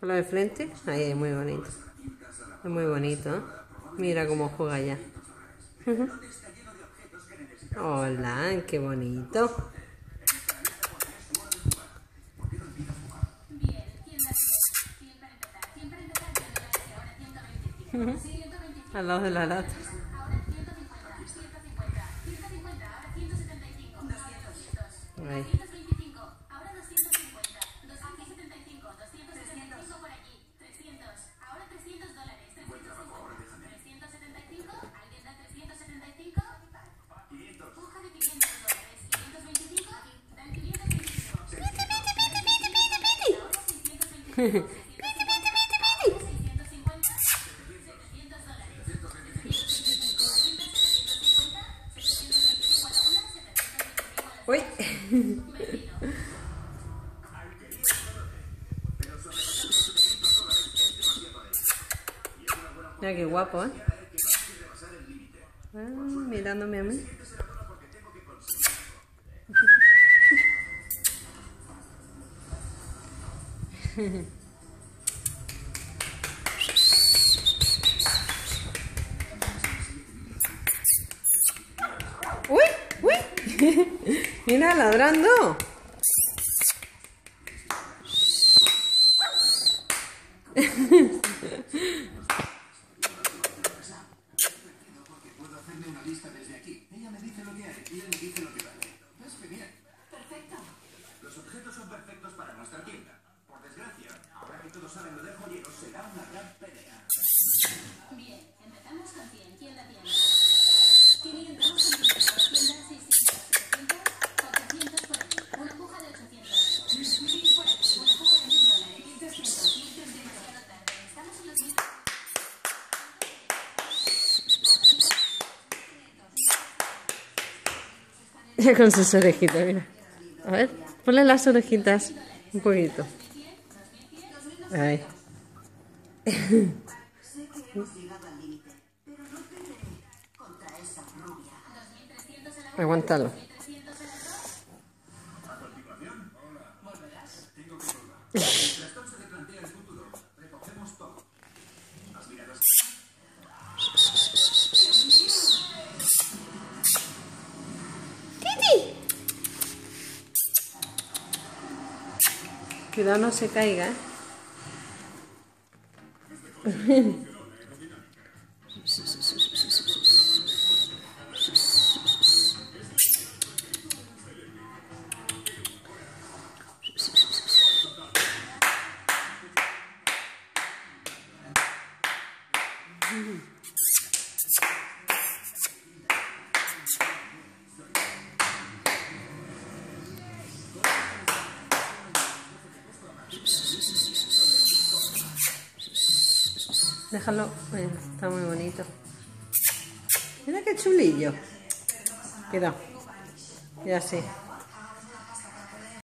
Hola de frente, ahí es muy bonito. Es muy bonito, ¿eh? Mira cómo juega ya. Hola, qué bonito. Al lado de la lata. Ahora 150, 150, ahora 175, 200, 225, ahora 250, 275, 275 por allí, 300, ahora $300, 375, alguien da 375, 500, puja de $500, 525, dan 525, ahora 625. Uy. Mira qué guapo, ¿eh? Ah, mirándome a mí. Uy, uy. Mira, ladrando. Con sus orejitas, mira. A ver, ponle las orejitas un poquito. Ahí. Aguántalo. Cuidado no se caiga, ¿eh? Déjalo, está muy bonito. Mira qué chulillo. Cuidado. Ya sí.